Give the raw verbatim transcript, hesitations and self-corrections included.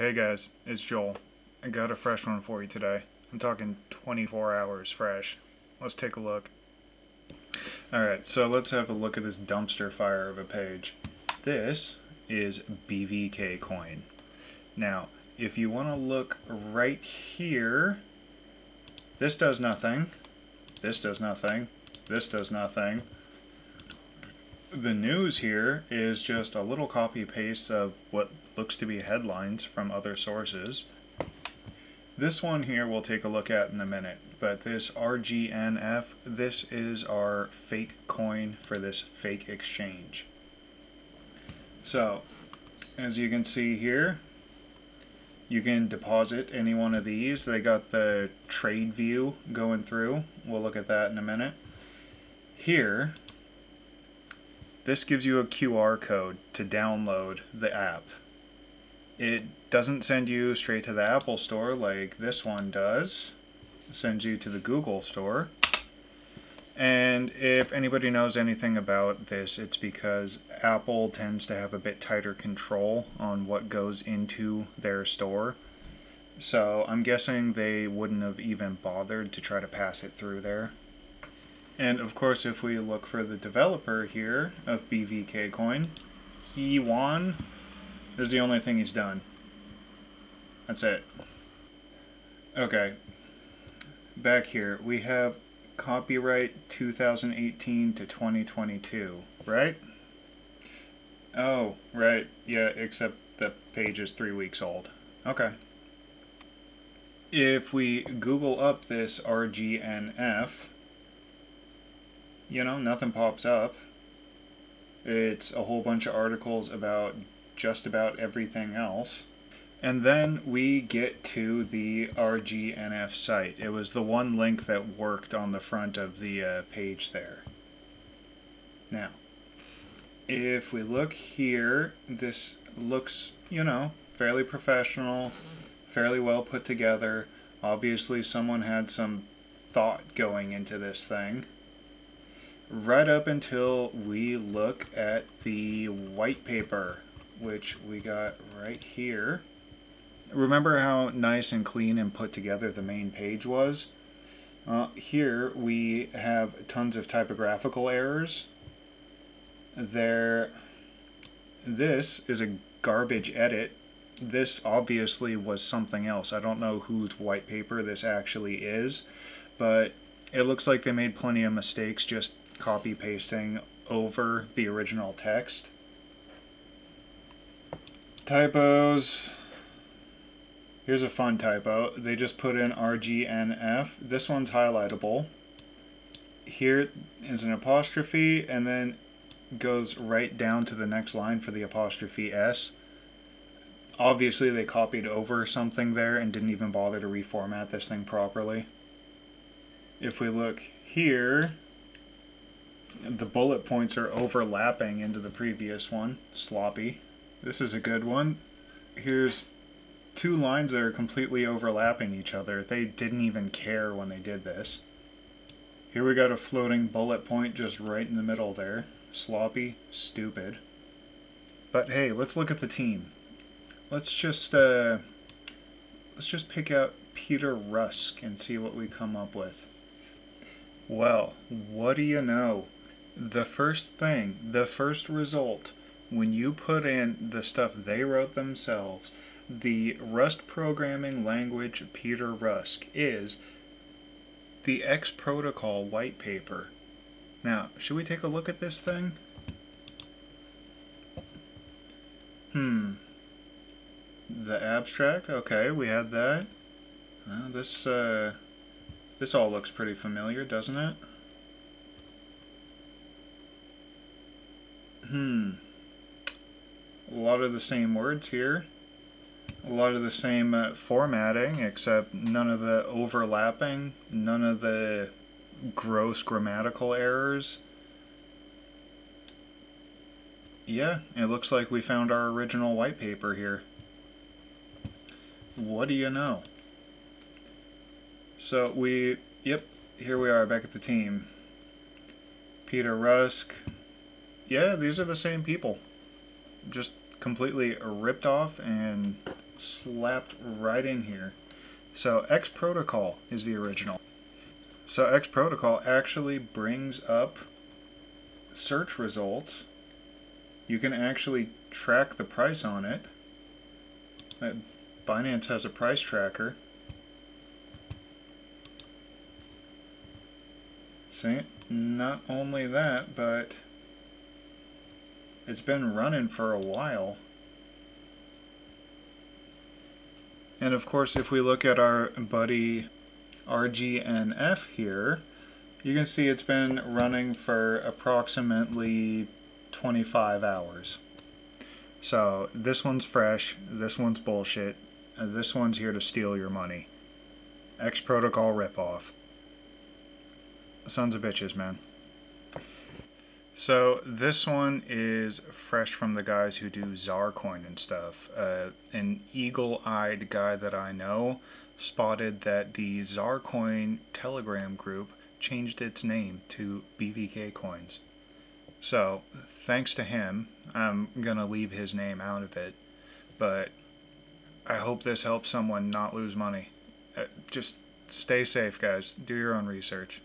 Hey guys, it's Joel. I got a fresh one for you today. I'm talking twenty-four hours fresh. Let's take a look. Alright, so let's have a look at this dumpster fire of a page. This is B V K coin. Now, if you want to look right here, this does nothing. This does nothing. This does nothing. The news here is just a little copy paste of what looks to be headlines from other sources. This one here we'll take a look at in a minute, but this R G N F, this is our fake coin for this fake exchange. So, as you can see here, you can deposit any one of these. They got the trade view going through. We'll look at that in a minute. Here, this gives you a Q R code to download the app. It doesn't send you straight to the Apple Store like this one does. It sends you to the Google Store. And if anybody knows anything about this, it's because Apple tends to have a bit tighter control on what goes into their store. So I'm guessing they wouldn't have even bothered to try to pass it through there. And of course, if we look for the developer here of B V K coin, he won. This is the only thing he's done. That's it. Okay. Back here, we have copyright two thousand eighteen to twenty twenty-two, right? Oh, right. Yeah, except the page is three weeks old. Okay. If we Google up this R G N F, you know, nothing pops up. It's a whole bunch of articles about just about everything else. And then we get to the R G N F site. It was the one link that worked on the front of the uh, page there. Now, if we look here, this looks, you know, fairly professional, fairly well put together. Obviously, someone had some thought going into this thing. Right up until we look at the white paper, which we got right here. Remember how nice and clean and put together the main page was? Uh, here we have tons of typographical errors. There, this is a garbage edit. This obviously was something else. I don't know whose white paper this actually is, but it looks like they made plenty of mistakes just copy pasting over the original text. Typos. Here's a fun typo. They just put in R G N F. This one's highlightable. Here is an apostrophe and then goes right down to the next line for the apostrophe S. Obviously they copied over something there and didn't even bother to reformat this thing properly. If we look here, the bullet points are overlapping into the previous one. Sloppy. This is a good one. Here's two lines that are completely overlapping each other. They didn't even care when they did this. Here we got a floating bullet point just right in the middle there. Sloppy, stupid. But hey, let's look at the team. Let's just uh, let's just pick out Peter Rusk and see what we come up with. Well, what do you know? The first thing, the first result, when you put in the stuff they wrote themselves, the Rust programming language Peter Rusk is the X Protocol white paper. Now, should we take a look at this thing? Hmm. The abstract, okay, we had that. Uh, this, uh, this all looks pretty familiar, doesn't it? Hmm. A lot of the same words here. A lot of the same uh, formatting, except none of the overlapping, none of the gross grammatical errors. Yeah, it looks like we found our original white paper here. What do you know? So we, yep, here we are back at the team. Peter Rusk. Yeah, these are the same people. Just completely ripped off and slapped right in here. So X Protocol is the original. So X Protocol actually brings up search results. You can actually track the price on it. Binance has a price tracker. See, not only that, but it's been running for a while. And of course, if we look at our buddy R G N F here, you can see it's been running for approximately twenty-five hours. So this one's fresh, this one's bullshit, and this one's here to steal your money. X Protocol ripoff. Sons of bitches, man. So this one is fresh from the guys who do X A R coin and stuff. Uh, an eagle-eyed guy that I know spotted that the X A R coin Telegram group changed its name to B V K coins. So thanks to him, I'm gonna leave his name out of it, but I hope this helps someone not lose money. Uh, just stay safe, guys. Do your own research.